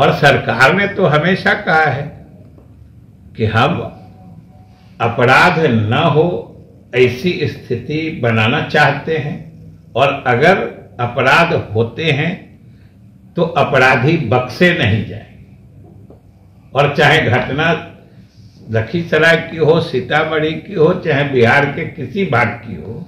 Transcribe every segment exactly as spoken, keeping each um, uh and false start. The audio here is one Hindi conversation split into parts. और सरकार ने तो हमेशा कहा है कि हम अपराध न हो ऐसी स्थिति बनाना चाहते हैं, और अगर अपराध होते हैं तो अपराधी बख्शे नहीं जाए। और चाहे घटना लखीसराय की हो, सीतामढ़ी की हो, चाहे बिहार के किसी भाग की हो।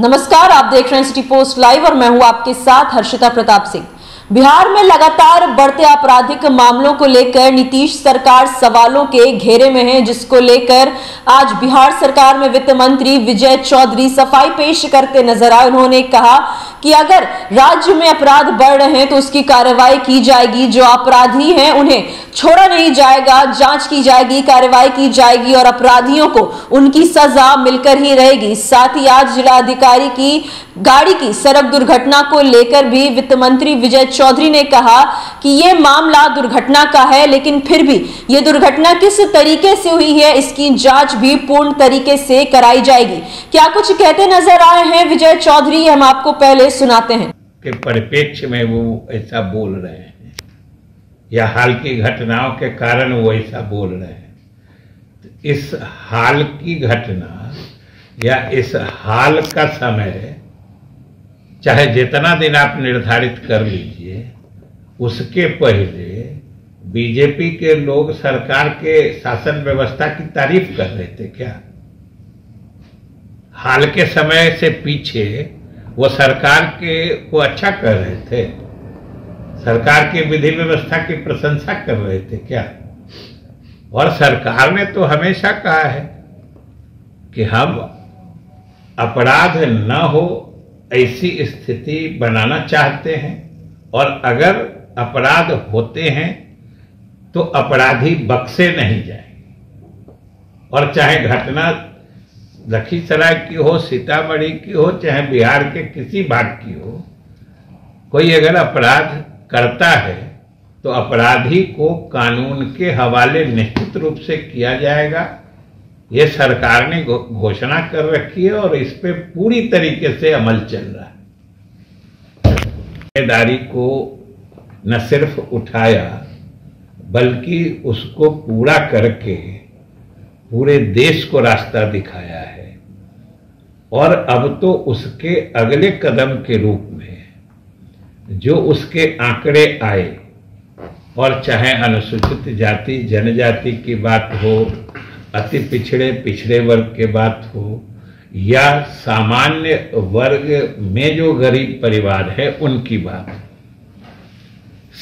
नमस्कार, आप देख रहे हैं सिटी पोस्ट लाइव और मैं हूं आपके साथ हर्षिता प्रताप सिंह। बिहार में लगातार बढ़ते आपराधिक मामलों को लेकर नीतीश सरकार सवालों के घेरे में है, जिसको लेकर आज बिहार सरकार में वित्त मंत्री विजय चौधरी सफाई पेश करते नजर आए। उन्होंने कहा कि अगर राज्य में अपराध बढ़ रहे हैं तो उसकी कार्रवाई की जाएगी, जो अपराधी हैं उन्हें छोड़ा नहीं जाएगा, जांच की जाएगी, कार्रवाई की जाएगी और अपराधियों को उनकी सजा मिलकर ही रहेगी। साथ ही आज जिलाधिकारी की गाड़ी की सड़क दुर्घटना को लेकर भी वित्त मंत्री विजय चौधरी ने कहा कि यह मामला दुर्घटना का है, लेकिन फिर भी यह दुर्घटना किस तरीके से हुई है इसकी जांच भी पूर्ण तरीके से कराई जाएगी। क्या कुछ कहते नजर आए हैं विजय चौधरी, हम आपको पहले सुनाते हैं। के परिप्रेक्ष्य में वो ऐसा बोल रहे हैं या हाल की घटनाओं के कारण वो ऐसा बोल रहे हैं। इस हाल की घटना या इस हाल का समय चाहे जितना दिन आप निर्धारित कर लीजिए, उसके पहले बीजेपी के लोग सरकार के शासन व्यवस्था की तारीफ कर रहे थे। क्या हाल के समय से पीछे वो सरकार के को अच्छा कर रहे थे, सरकार की विधि व्यवस्था की प्रशंसा कर रहे थे? क्या? और सरकार ने तो हमेशा कहा है कि हम अपराध न हो ऐसी स्थिति बनाना चाहते हैं, और अगर अपराध होते हैं तो अपराधी बख्शे नहीं जाए। और चाहे घटना लखीसराय की हो, सीतामढ़ी की हो, चाहे बिहार के किसी भाग की हो, कोई अगर अपराध करता है तो अपराधी को कानून के हवाले निश्चित रूप से किया जाएगा। ये सरकार ने घोषणा कर रखी है और इस पे पूरी तरीके से अमल चल रहा है। जिम्मेदारी को न सिर्फ उठाया बल्कि उसको पूरा करके पूरे देश को रास्ता दिखाया है, और अब तो उसके अगले कदम के रूप में जो उसके आंकड़े आए, और चाहे अनुसूचित जाति जनजाति की बात हो, अति पिछड़े पिछड़े वर्ग के बात हो, या सामान्य वर्ग में जो गरीब परिवार है उनकी बात,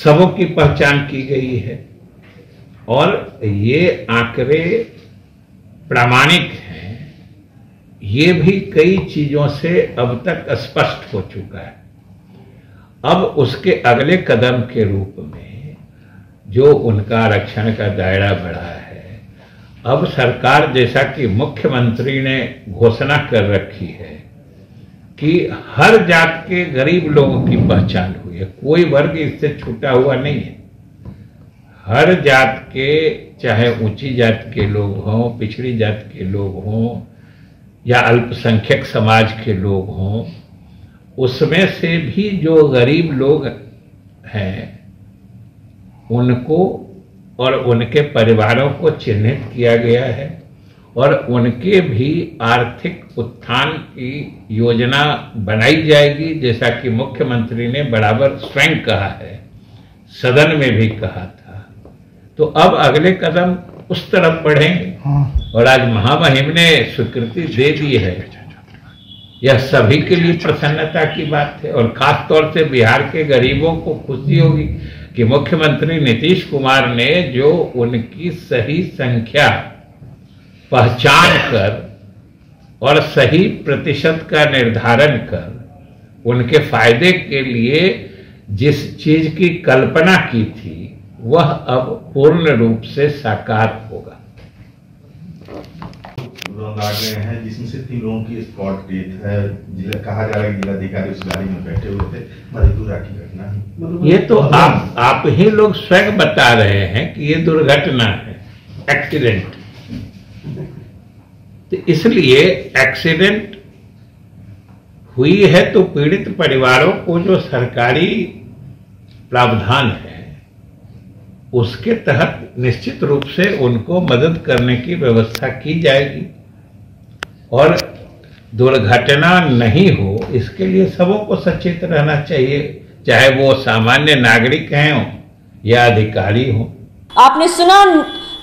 सबों की पहचान की गई है और ये आंकड़े प्रामाणिक हैं। ये भी कई चीजों से अब तक स्पष्ट हो चुका है। अब उसके अगले कदम के रूप में जो उनका आरक्षण का दायरा बढ़ा है, अब सरकार जैसा कि मुख्यमंत्री ने घोषणा कर रखी है कि हर जात के गरीब लोगों की पहचान हुई है, कोई वर्ग इससे छूटा हुआ नहीं है। हर जात के, चाहे ऊंची जात के लोग हों, पिछड़ी जात के लोग हों, या अल्पसंख्यक समाज के लोग हों, उसमें से भी जो गरीब लोग हैं उनको और उनके परिवारों को चिन्हित किया गया है, और उनके भी आर्थिक उत्थान की योजना बनाई जाएगी, जैसा कि मुख्यमंत्री ने बराबर स्वयं कहा है, सदन में भी कहा था। तो अब अगले कदम उस तरफ बढ़ेंगे, और आज महामहिम ने स्वीकृति दे दी है। यह सभी के लिए प्रसन्नता की बात है, और खास तौर से बिहार के गरीबों को खुशी होगी कि मुख्यमंत्री नीतीश कुमार ने जो उनकी सही संख्या पहचान कर और सही प्रतिशत का निर्धारण कर उनके फायदे के लिए जिस चीज की कल्पना की थी वह अब पूर्ण रूप से साकार होगा। हैं जिसमें से तीन लोगों की स्पॉट डेथ है, जिला कहा जा रहा है जिलाधिकारी उस गाड़ी में बैठे हुए थे, मधेपुरा की घटना है। ये तो आप आप ही लोग स्वयं बता रहे हैं कि ये दुर्घटना है, एक्सीडेंट। तो इसलिए एक्सीडेंट हुई है तो पीड़ित परिवारों को जो सरकारी प्रावधान है उसके तहत निश्चित रूप से उनको मदद करने की व्यवस्था की जाएगी और दुर्घटना नहीं हो इसके लिए सबों को सचेत रहना चाहिए, चाहे वो सामान्य नागरिक हैं या अधिकारी हों। आपने सुना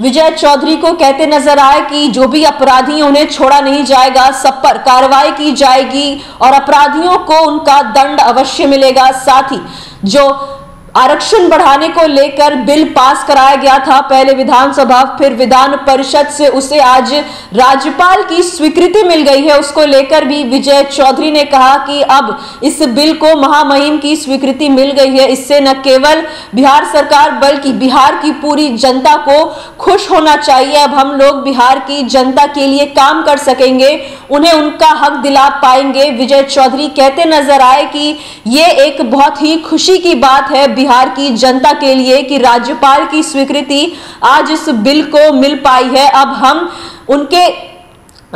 विजय चौधरी को कहते नजर आए कि जो भी अपराधी उन्हें छोड़ा नहीं जाएगा, सब पर कार्रवाई की जाएगी और अपराधियों को उनका दंड अवश्य मिलेगा। साथ ही जो आरक्षण बढ़ाने को लेकर बिल पास कराया गया था पहले विधानसभा फिर विधान परिषद से, उसे आज राज्यपाल की स्वीकृति मिल गई है। उसको लेकर भी विजय चौधरी ने कहा कि अब इस बिल को महामहिम की स्वीकृति मिल गई है। इससे न केवल बिहार सरकार बल्कि बिहार की पूरी जनता को खुश होना चाहिए। अब हम लोग बिहार की जनता के लिए काम कर सकेंगे, उन्हें उनका हक दिला पाएंगे। विजय चौधरी कहते नजर आए कि ये एक बहुत ही खुशी की बात है बिहार की जनता के लिए कि राज्यपाल की स्वीकृति आज इस बिल को मिल पाई है। अब हम उनके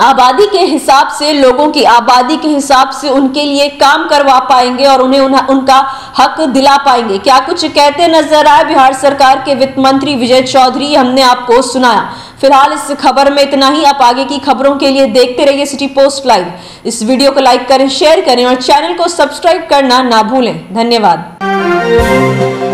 आबादी के हिसाब से, लोगों की आबादी के हिसाब से उनके लिए काम करवा पाएंगे और उन्हें उनका हक दिला पाएंगे। क्या कुछ कहते नजर आए बिहार सरकार के वित्त मंत्री विजय चौधरी, हमने आपको सुनाया। फिलहाल इस खबर में इतना ही। आप आगे की खबरों के लिए देखते रहिए सिटी पोस्ट लाइव। इस वीडियो को लाइक करें, शेयर करें और चैनल को सब्सक्राइब करना ना भूलें। धन्यवाद।